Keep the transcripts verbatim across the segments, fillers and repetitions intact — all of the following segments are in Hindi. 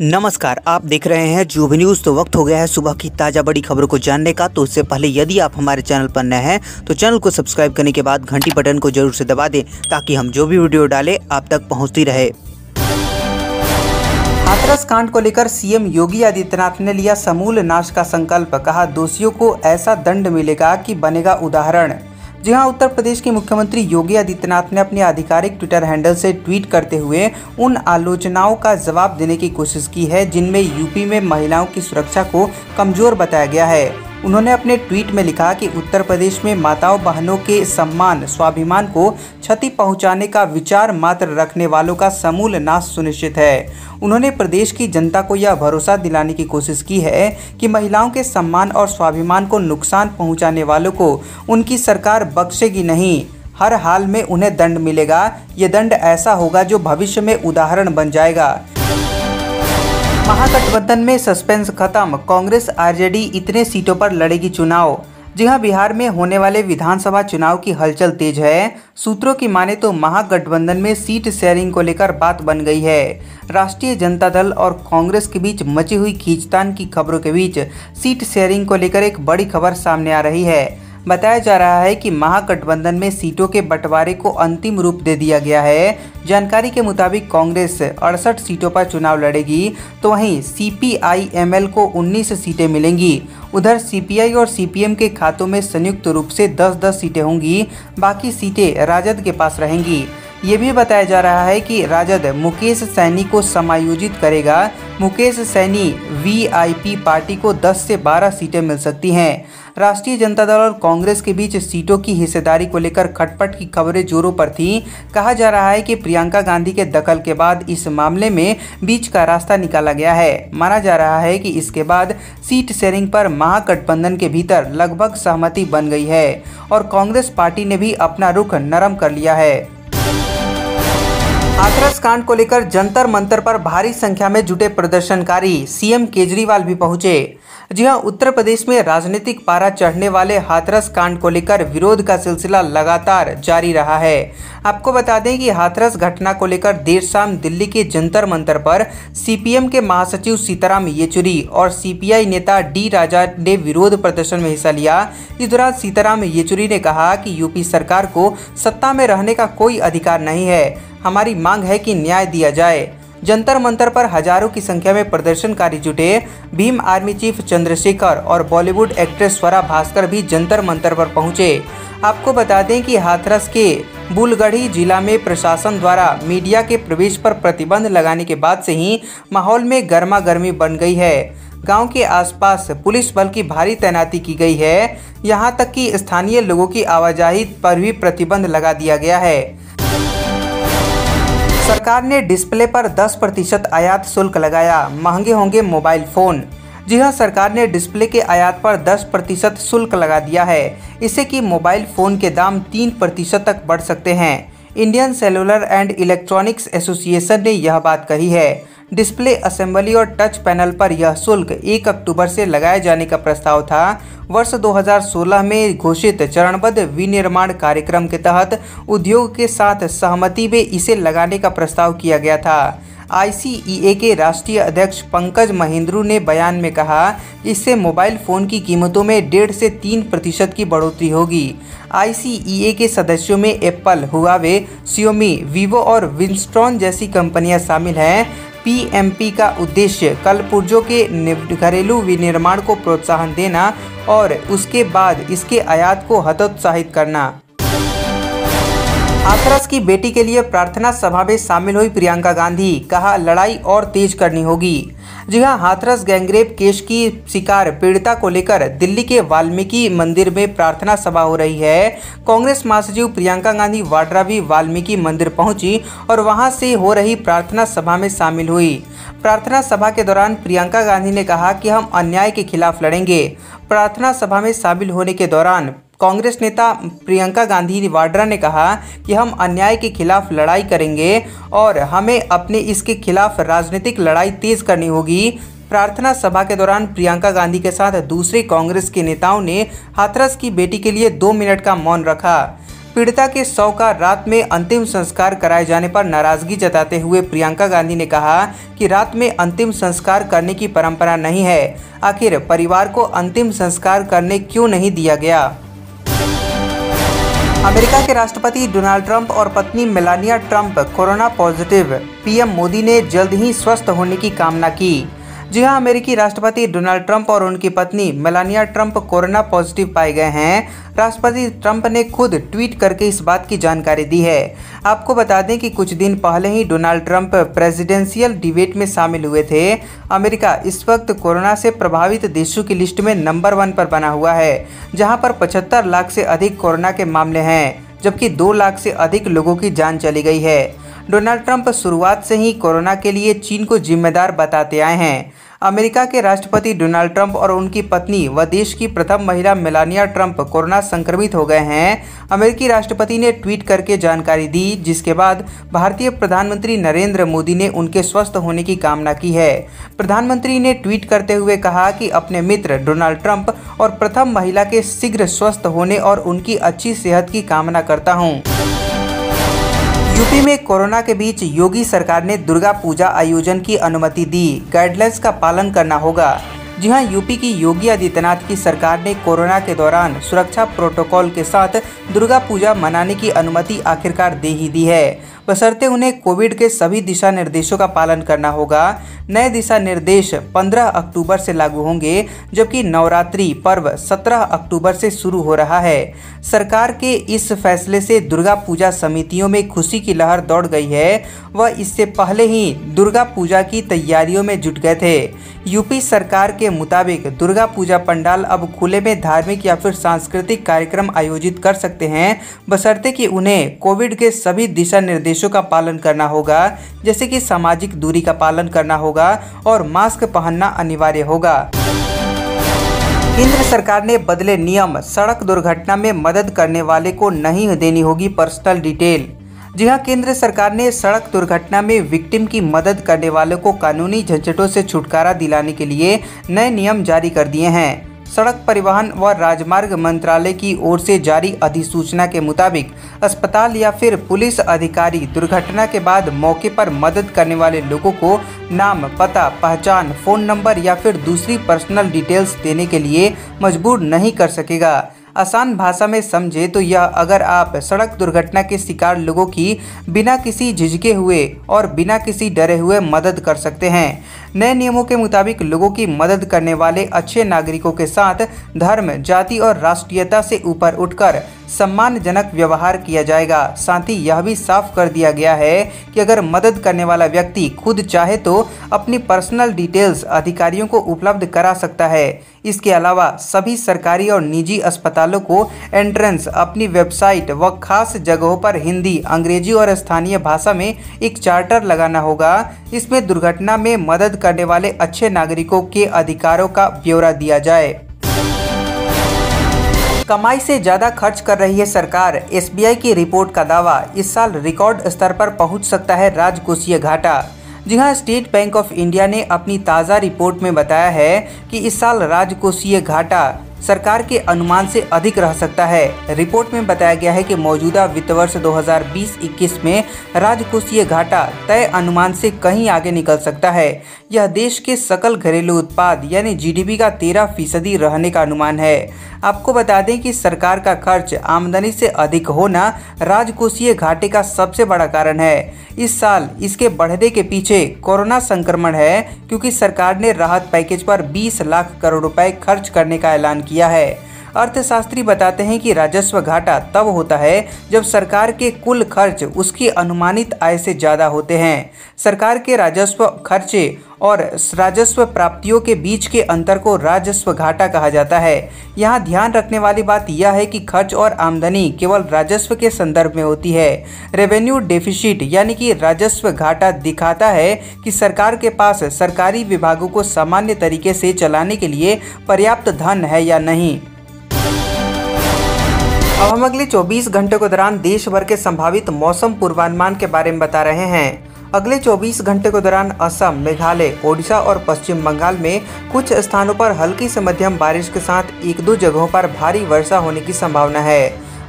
नमस्कार, आप देख रहे हैं जी न्यूज। तो वक्त हो गया है सुबह की ताज़ा बड़ी खबरों को जानने का। तो उससे पहले यदि आप हमारे चैनल पर नए हैं तो चैनल को सब्सक्राइब करने के बाद घंटी बटन को जरूर से दबा दें ताकि हम जो भी वीडियो डालें आप तक पहुंचती रहे। हाथरस कांड को लेकर सीएम योगी आदित्यनाथ ने लिया समूल नाश का संकल्प, कहा दोषियों को ऐसा दंड मिलेगा कि बनेगा उदाहरण। जी हाँ, उत्तर प्रदेश के मुख्यमंत्री योगी आदित्यनाथ ने अपने आधिकारिक ट्विटर हैंडल से ट्वीट करते हुए उन आलोचनाओं का जवाब देने की कोशिश की है जिनमें यूपी में महिलाओं की सुरक्षा को कमजोर बताया गया है। उन्होंने अपने ट्वीट में लिखा कि उत्तर प्रदेश में माताओं बहनों के सम्मान स्वाभिमान को क्षति पहुंचाने का विचार मात्र रखने वालों का समूल नाश सुनिश्चित है। उन्होंने प्रदेश की जनता को यह भरोसा दिलाने की कोशिश की है कि महिलाओं के सम्मान और स्वाभिमान को नुकसान पहुंचाने वालों को उनकी सरकार बख्शेगी नहीं, हर हाल में उन्हें दंड मिलेगा। ये दंड ऐसा होगा जो भविष्य में उदाहरण बन जाएगा। महागठबंधन में सस्पेंस खत्म, कांग्रेस आरजेडी इतने सीटों पर लड़ेगी चुनाव। जी हां, बिहार में होने वाले विधानसभा चुनाव की हलचल तेज है। सूत्रों की माने तो महागठबंधन में सीट शेयरिंग को लेकर बात बन गई है। राष्ट्रीय जनता दल और कांग्रेस के बीच मची हुई खींचतान की खबरों के बीच सीट शेयरिंग को लेकर एक बड़ी खबर सामने आ रही है। बताया जा रहा है कि महागठबंधन में सीटों के बंटवारे को अंतिम रूप दे दिया गया है। जानकारी के मुताबिक कांग्रेस अड़सठ सीटों पर चुनाव लड़ेगी तो वहीं सीपीआईएमएल को उन्नीस सीटें मिलेंगी। उधर सीपीआई और सीपीएम के खातों में संयुक्त रूप से दस दस सीटें होंगी, बाकी सीटें राजद के पास रहेंगी। ये भी बताया जा रहा है कि राजद मुकेश सैनी को समायोजित करेगा। मुकेश सैनी वीआईपी पार्टी को दस से बारह सीटें मिल सकती हैं। राष्ट्रीय जनता दल और कांग्रेस के बीच सीटों की हिस्सेदारी को लेकर खटपट की खबरें जोरों पर थीं। कहा जा रहा है कि प्रियंका गांधी के दखल के बाद इस मामले में बीच का रास्ता निकाला गया है। माना जा रहा है कि इसके बाद सीट शेयरिंग पर महागठबंधन के भीतर लगभग सहमति बन गई है और कांग्रेस पार्टी ने भी अपना रुख नरम कर लिया है। हाथरस कांड को लेकर जंतर मंतर पर भारी संख्या में जुटे प्रदर्शनकारी, सीएम केजरीवाल भी पहुंचे। जी हां, उत्तर प्रदेश में राजनीतिक पारा चढ़ने वाले हाथरस कांड को लेकर विरोध का सिलसिला लगातार जारी रहा है। आपको बता दें कि हाथरस घटना को लेकर देर शाम दिल्ली के जंतर मंतर पर सीपीएम के महासचिव सीताराम येचुरी और सीपीआई नेता डी राजा ने विरोध प्रदर्शन में हिस्सा लिया। इस दौरान सीताराम येचुरी ने कहा कि यूपी सरकार को सत्ता में रहने का कोई अधिकार नहीं है, हमारी मांग है कि न्याय दिया जाए। जंतर मंतर पर हजारों की संख्या में प्रदर्शनकारी जुटे। भीम आर्मी चीफ चंद्रशेखर और बॉलीवुड एक्ट्रेस स्वरा भास्कर भी जंतर मंतर पर पहुंचे। आपको बता दें कि हाथरस के बुलगढ़ी जिला में प्रशासन द्वारा मीडिया के प्रवेश पर प्रतिबंध लगाने के बाद से ही माहौल में गर्मा गर्मी बन गई है। गांव के आसपास पुलिस बल की भारी तैनाती की गई है। यहां तक कि स्थानीय लोगों की आवाजाही पर भी प्रतिबंध लगा दिया गया है। सरकार ने डिस्प्ले पर दस प्रतिशत आयात शुल्क लगाया, महंगे होंगे मोबाइल फ़ोन। जी हां, सरकार ने डिस्प्ले के आयात पर दस प्रतिशत शुल्क लगा दिया है। इससे कि मोबाइल फ़ोन के दाम तीन प्रतिशत तक बढ़ सकते हैं। Indian cellular and electronics association ने यह बात कही है। डिस्प्ले असेंबली और टच पैनल पर यह शुल्क एक अक्टूबर से लगाए जाने का प्रस्ताव था। वर्ष दो हज़ार सोलह में घोषित चरणबद्ध विनिर्माण कार्यक्रम के तहत उद्योग के साथ सहमति में इसे लगाने का प्रस्ताव किया गया था। आई सी ई ए के राष्ट्रीय अध्यक्ष पंकज महेंद्रू ने बयान में कहा, इससे मोबाइल फ़ोन की कीमतों में डेढ़ से तीन प्रतिशत की बढ़ोतरी होगी। आई सी ई ए के सदस्यों में एप्पल, हुआवे, सियोमी, विवो और विंस्ट्रॉन जैसी कंपनियां शामिल हैं। पी एम पी का उद्देश्य कलपुर्जों के घरेलू विनिर्माण को प्रोत्साहन देना और उसके बाद इसके आयात को हतोत्साहित करना। हाथरस की बेटी के लिए प्रार्थना सभा में शामिल हुई प्रियंका गांधी, कहा लड़ाई और तेज करनी होगी। जी हां, हाथरस गैंगरेप केस की शिकार पीड़िता को लेकर दिल्ली के वाल्मीकि मंदिर में प्रार्थना सभा हो रही है। कांग्रेस महासचिव प्रियंका गांधी वाड्रा भी वाल्मीकि मंदिर पहुंची और वहां से हो रही प्रार्थना सभा में शामिल हुई। प्रार्थना सभा के दौरान प्रियंका गांधी ने कहा कि हम अन्याय के खिलाफ लड़ेंगे। प्रार्थना सभा में शामिल होने के दौरान कांग्रेस नेता प्रियंका गांधी वाड्रा ने कहा कि हम अन्याय के खिलाफ लड़ाई करेंगे और हमें अपने इसके खिलाफ राजनीतिक लड़ाई तेज करनी होगी। प्रार्थना सभा के दौरान प्रियंका गांधी के साथ दूसरे कांग्रेस के नेताओं ने हाथरस की बेटी के लिए दो मिनट का मौन रखा। पीड़िता के शव का रात में अंतिम संस्कार कराए जाने पर नाराजगी जताते हुए प्रियंका गांधी ने कहा कि रात में अंतिम संस्कार करने की परंपरा नहीं है, आखिर परिवार को अंतिम संस्कार करने क्यों नहीं दिया गया। अमेरिका के राष्ट्रपति डोनाल्ड ट्रंप और पत्नी Melania Trump corona positive, PM Modi ने जल्द ही स्वस्थ होने की कामना की। जी हां, अमेरिकी राष्ट्रपति डोनाल्ड ट्रंप और उनकी पत्नी मेलानिया ट्रंप कोरोना पॉजिटिव पाए गए हैं। राष्ट्रपति ट्रंप ने खुद ट्वीट करके इस बात की जानकारी दी है। आपको बता दें कि कुछ दिन पहले ही डोनाल्ड ट्रंप प्रेसिडेंशियल डिबेट में शामिल हुए थे। अमेरिका इस वक्त कोरोना से प्रभावित देशों की लिस्ट में नंबर वन पर बना हुआ है, जहाँ पर पचहत्तर लाख से अधिक कोरोना के मामले हैं, जबकि दो लाख से अधिक लोगों की जान चली गई है। डोनाल्ड ट्रंप शुरुआत से ही कोरोना के लिए चीन को जिम्मेदार बताते आए हैं। अमेरिका के राष्ट्रपति डोनाल्ड ट्रंप और उनकी पत्नी व देश की प्रथम महिला मेलानिया ट्रंप कोरोना संक्रमित हो गए हैं। अमेरिकी राष्ट्रपति ने ट्वीट करके जानकारी दी, जिसके बाद भारतीय प्रधानमंत्री नरेंद्र मोदी ने उनके स्वस्थ होने की कामना की है। प्रधानमंत्री ने ट्वीट करते हुए कहा कि अपने मित्र डोनाल्ड ट्रंप और प्रथम महिला के शीघ्र स्वस्थ होने और उनकी अच्छी सेहत की कामना करता हूँ। यूपी में कोरोना के बीच योगी सरकार ने दुर्गा पूजा आयोजन की अनुमति दी, गाइडलाइंस का पालन करना होगा। जी हां, यूपी की योगी आदित्यनाथ की सरकार ने कोरोना के दौरान सुरक्षा प्रोटोकॉल के साथ दुर्गा पूजा मनाने की अनुमति आखिरकार दे ही दी है, बशर्ते उन्हें कोविड के सभी दिशा निर्देशों का पालन करना होगा। नए दिशा निर्देश पंद्रह अक्टूबर से लागू होंगे, जबकि नवरात्रि पर्व सत्रह अक्टूबर से शुरू हो रहा है। सरकार के इस फैसले से दुर्गा पूजा समितियों में खुशी की लहर दौड़ गई है। वह इससे पहले ही दुर्गा पूजा की तैयारियों में जुट गए थे। यूपी सरकार के मुताबिक दुर्गा पूजा पंडाल अब खुले में धार्मिक या फिर सांस्कृतिक कार्यक्रम आयोजित कर सकते हैं, बशर्ते कि उन्हें कोविड के सभी दिशा निर्देश का पालन करना होगा, जैसे कि सामाजिक दूरी का पालन करना होगा और मास्क पहनना अनिवार्य होगा। केंद्र सरकार ने बदले नियम, सड़क दुर्घटना में मदद करने वाले को नहीं देनी होगी पर्सनल डिटेल। जी हां, केंद्र सरकार ने सड़क दुर्घटना में विक्टिम की मदद करने वालों को कानूनी झंझटों से छुटकारा दिलाने के लिए नए नियम जारी कर दिए हैं। सड़क परिवहन व राजमार्ग मंत्रालय की ओर से जारी अधिसूचना के मुताबिक अस्पताल या फिर पुलिस अधिकारी दुर्घटना के बाद मौके पर मदद करने वाले लोगों को नाम, पता, पहचान, फ़ोन नंबर या फिर दूसरी पर्सनल डिटेल्स देने के लिए मजबूर नहीं कर सकेगा। आसान भाषा में समझे तो यह, अगर आप सड़क दुर्घटना के शिकार लोगों की बिना किसी झिझके हुए और बिना किसी डरे हुए मदद कर सकते हैं। नए नियमों के मुताबिक लोगों की मदद करने वाले अच्छे नागरिकों के साथ धर्म, जाति और राष्ट्रीयता से ऊपर उठकर सम्मानजनक व्यवहार किया जाएगा। साथ ही यह भी साफ कर दिया गया है कि अगर मदद करने वाला व्यक्ति खुद चाहे तो अपनी पर्सनल डिटेल्स अधिकारियों को उपलब्ध करा सकता है। इसके अलावा सभी सरकारी और निजी अस्पतालों को एंट्रेंस, अपनी वेबसाइट व खास जगहों पर हिंदी, अंग्रेजी और स्थानीय भाषा में एक चार्टर लगाना होगा। इसमें दुर्घटना में मदद करने वाले अच्छे नागरिकों के अधिकारों का ब्यौरा दिया जाए। कमाई से ज़्यादा खर्च कर रही है सरकार, एसबीआई की रिपोर्ट का दावा, इस साल रिकॉर्ड स्तर पर पहुंच सकता है राजकोषीय घाटा। जी हां, स्टेट बैंक ऑफ इंडिया ने अपनी ताज़ा रिपोर्ट में बताया है कि इस साल राजकोषीय घाटा सरकार के अनुमान से अधिक रह सकता है। रिपोर्ट में बताया गया है कि मौजूदा वित्त वर्ष दो हज़ार बीस इक्कीस में राजकोषीय घाटा तय अनुमान से कहीं आगे निकल सकता है। यह देश के सकल घरेलू उत्पाद यानी जीडीपी का तेरह फीसदी रहने का अनुमान है। आपको बता दें कि सरकार का खर्च आमदनी से अधिक होना राजकोषीय घाटे का सबसे बड़ा कारण है। इस साल इसके बढ़ने के पीछे कोरोना संक्रमण है, क्योंकि सरकार ने राहत पैकेज पर बीस लाख करोड़ रुपए खर्च करने का ऐलान किया किया है। अर्थशास्त्री बताते हैं कि राजस्व घाटा तब होता है जब सरकार के कुल खर्च उसकी अनुमानित आय से ज़्यादा होते हैं। सरकार के राजस्व खर्चे और राजस्व प्राप्तियों के बीच के अंतर को राजस्व घाटा कहा जाता है। यहाँ ध्यान रखने वाली बात यह है कि खर्च और आमदनी केवल राजस्व के संदर्भ में होती है। रेवेन्यू डेफिसिट यानी कि राजस्व घाटा दिखाता है कि सरकार के पास सरकारी विभागों को सामान्य तरीके से चलाने के लिए पर्याप्त धन है या नहीं। अब हम अगले चौबीस घंटों के दौरान देश भर के संभावित मौसम पूर्वानुमान के बारे में बता रहे हैं। अगले चौबीस घंटे के दौरान असम, मेघालय, ओडिशा और पश्चिम बंगाल में कुछ स्थानों पर हल्की से मध्यम बारिश के साथ एक दो जगहों पर भारी वर्षा होने की संभावना है।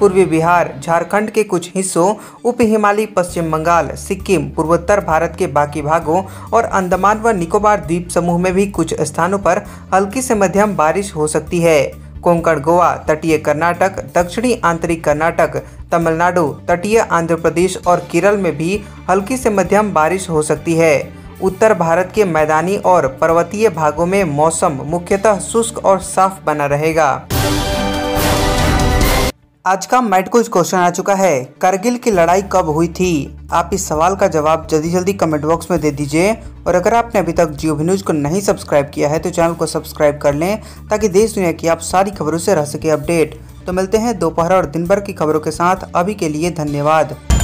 पूर्वी बिहार, झारखंड के कुछ हिस्सों, उप हिमालयी पश्चिम बंगाल, सिक्किम, पूर्वोत्तर भारत के बाकी भागों और अंडमान व निकोबार द्वीप समूह में भी कुछ स्थानों पर हल्की से मध्यम बारिश हो सकती है। कोंकण गोवा, तटीय कर्नाटक, दक्षिणी आंतरिक कर्नाटक, तमिलनाडु, तटीय आंध्र प्रदेश और केरल में भी हल्की से मध्यम बारिश हो सकती है। उत्तर भारत के मैदानी और पर्वतीय भागों में मौसम मुख्यतः शुष्क और साफ बना रहेगा। आज का मैट कुछ क्वेश्चन आ चुका है, करगिल की लड़ाई कब हुई थी? आप इस सवाल का जवाब जल्दी जल्दी कमेंट बॉक्स में दे दीजिए और अगर आपने अभी तक जी न्यूज को नहीं सब्सक्राइब किया है तो चैनल को सब्सक्राइब कर लें ताकि देश दुनिया की आप सारी खबरों से रह सके अपडेट। तो मिलते हैं दोपहर और दिन भर की खबरों के साथ, अभी के लिए धन्यवाद।